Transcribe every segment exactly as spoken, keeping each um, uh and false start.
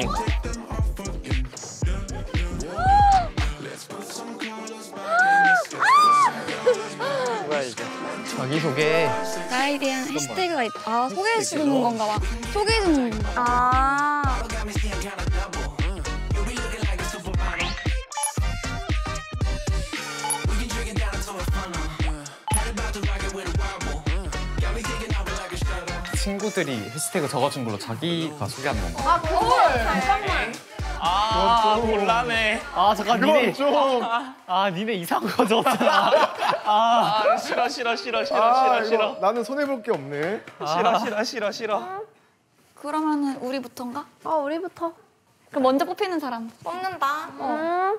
땡. 자기소개. 나에 대한 해시태그가 있다. 아, 소개해주는 건가 봐. 소개해주는 건가 봐. 아. 친구들이 해시태그 적어준 걸로 자기가 소개하는 건가? 아, 콜! 잠깐만. 아, 곤란해. 아, 잠깐, 니네. 좀. 아, 니네 이상한 거 적었잖아. 아, 아, 싫어, 싫어, 싫어, 싫어, 아, 싫어, 싫어. 나는 손해볼 게 없네. 아. 싫어, 싫어, 싫어, 싫어. 그러면은 우리부터인가? 어, 우리부터. 그럼 먼저 뽑히는 사람. 뽑는다. 어. 음.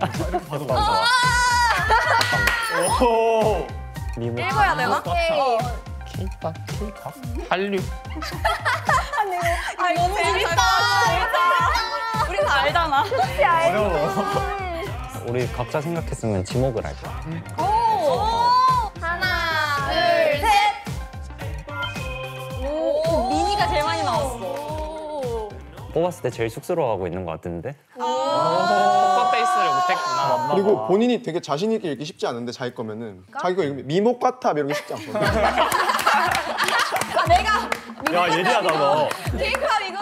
아, 이렇게 봐도 맞아. 오! 읽어야 되나? 오케이. 케이팝, 케이팝, 한류. 아니, 아니, 너무 재밌다. 재밌다. 우린 다 알잖아. 그치, 알지. 우리 각자 생각했으면 지목을 할 거야. 응. 오! 오! 하나, 둘, 셋! 오! 미니가 제일 많이 나왔어. 뽑았을 때 제일 쑥스러워하고 있는 것 같은데? 포커페이스를 못했구나. 그리고 본인이 되게 자신 있게 읽기 쉽지 않은데, 자기 거면은. 자기가 읽으면 미목 같아, 이런 게 쉽지 않거든. 내가! 야, 예리하다, 너. 케이팝 이거.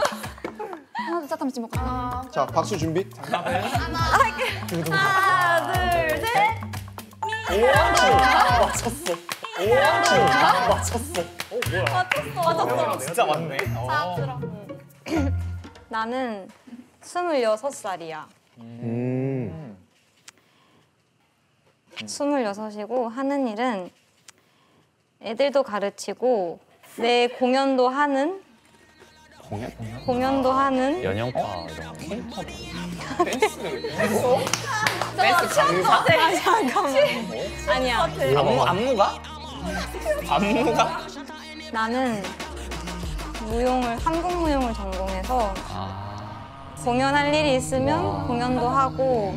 하나, 둘, 셋 하면 지목하자. 아, 자, 박수 준비. 장담해. 하나, 하나, 둘, 셋. 오왕추! 맞췄어. 오왕추! 맞췄어. 오, 뭐야. 맞췄어. 맞췄어. 진짜 맞네. 자연스러워. 나는 스물여섯 살이야. 음. 스물여섯이고 하는 일은 애들도 가르치고 내 공연도 하는 공연? 공연도 아, 하는 연영파 어? 이런 거 댄스? 댄스 춤 파트? 아니야 안무, 안무가? 안무가? 나는 무용을 한국 무용을 전공해서 아. 공연할 일이 있으면 와. 공연도 하고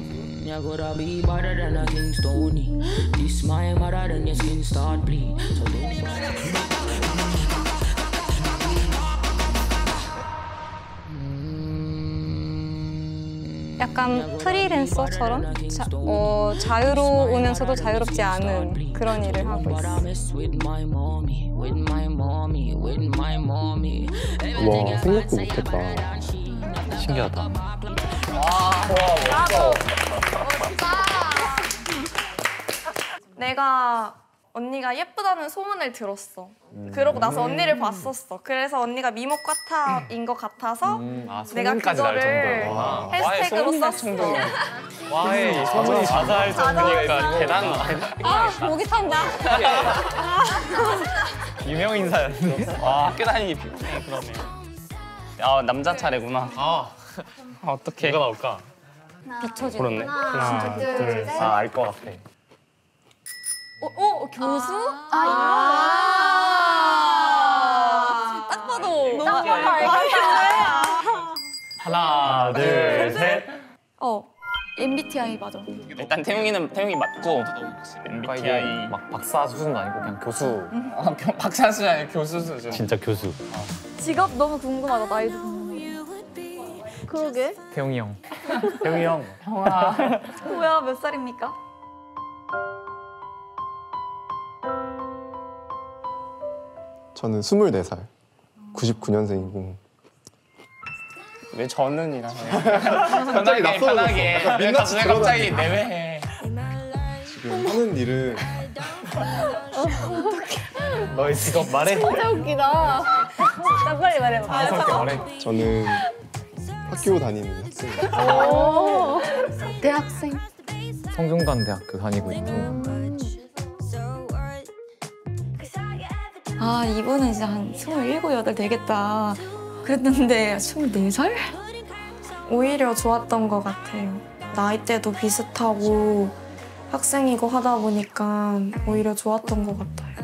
약간 프리랜서처럼 자, 어, 자유로우면서도 자유롭지 않은 그런 일을 하고 있어. 와, 생각도 못했다. 신기하다. 와, 내가 언니가 예쁘다는 소문을 들었어. 음. 그러고 나서 언니를 봤었어. 그래서 언니가 미모 과탑인 것 같아서 음. 아, 내가 그거를 해시태그로 썼어. 와의 소문이 자자할 정도니까 대단하다. 아, 목이 탄다. 유명 인사였어. 아, 학교 다니기 피곤해, 그러네. 아, 남자 차례구나. 아, 어떡해. 누가 나올까? 비춰지네. 하나, 둘, 셋. 아, 알 것 같아. 어, 어? 교수? 아, 아, 아, 아 딱 봐도 너무 알겠다. 하나, 둘, 셋. 어, 엠비티아이 맞아. 일단 태용이는 태용이 맞고 엠비티아이 막 박사 수준도 아니고 그냥 교수. 응? 아, 박사 수준 아니고 교수 수준. 진짜 교수. 아. 직업 너무 궁금하다, 나이도 궁금하다. 그러게. 태용이 형. 태용이 형. 형아. 뭐야, 몇 살입니까? 저는 스물네 살, 구십구 년생이고 왜 저는이라서 갑자기 편하게, 민낯이 갑자기 내외해. 지금 하는 일은 너의 직업 말해. 진짜 웃기다. 나 빨리 말해봐. 말해. 저는 학교 다니는 학생. 대학생. 성균관대학교 다니고 있고. 아, 이분은 진짜 한 스물일곱, 여덟 되겠다 그랬는데 스물네 살? 오히려 좋았던 것 같아요. 나이대도 비슷하고 학생이고 하다 보니까 오히려 좋았던 것 같아요.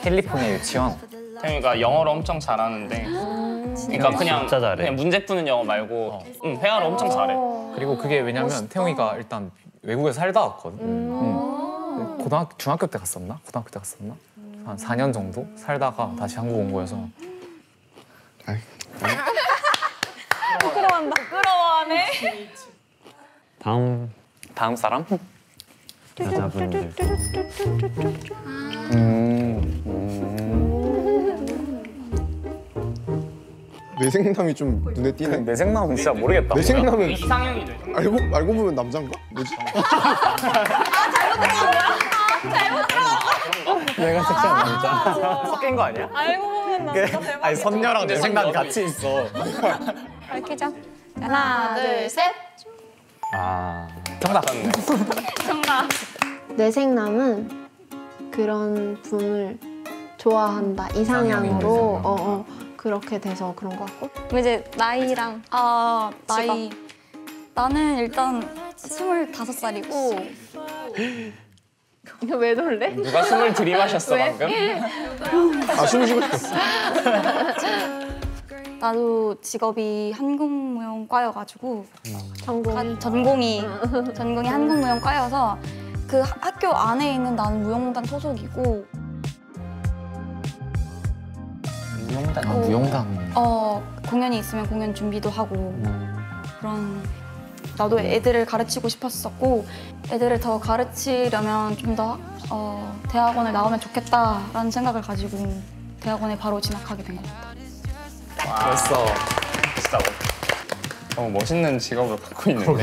캘리포니아 유치원? 태용이가 영어를 엄청 잘하는데 아, 그러니까 그냥, 그냥 문제 푸는 영어 말고 어. 응, 회화를 엄청 잘해. 그리고 그게 왜냐면 태용이가 일단 외국에서 살다 왔거든. 음. 응. 고등학교, 중학교 때 갔었나? 고등학교 때 갔었나? 한 사 년 정도 살다가 다시 한국 온 거여서. 아이, 아이. 운동한다. 부끄러워하네. 다음 다음 사람? 여자분들. 음, 음. 내생남이 좀 눈에 띄네. 내생남은 진짜 모르겠다. 내생남은 이상형이 돼. 알고 알고 보면 남잔가? 뭐지? 아 잘못 들은 거야? 잘못 들어. 내가 섹시한 남자. 섞인 거 아니야? 알고 보면 남자 대박. 아니 선녀랑 내생남이 같이 있어. 밝히자. 하나, 둘, 셋. 아 정답. 정답. 내생남은 그런 분을 좋아한다. 이상형으로 어, 어, 그렇게 돼서 그런 것 같고. 그럼 이제 나이랑 아 나이. 직업. 나는 일단 스물다섯 살이고. 왜 놀래? 누가 숨을 들이마셨어 방금? 아 숨을 쉬고 있었어. 나도 직업이 한국무용과여가지고 전공. 전공이 전공이 한국무용과여서 그 학교 안에 있는 나는 무용단 소속이고. 무용단? 아, 어, 무용단. 어 공연이 있으면 공연 준비도 하고 음. 그런. 나도 애들을 가르치고 싶었었고 애들을 더 가르치려면 좀 더 어, 대학원을 나오면 좋겠다라는 생각을 가지고 대학원에 바로 진학하게 된 것 같아요. 멋있어. 멋있다고. 너무 멋있는 직업을 갖고 있는데.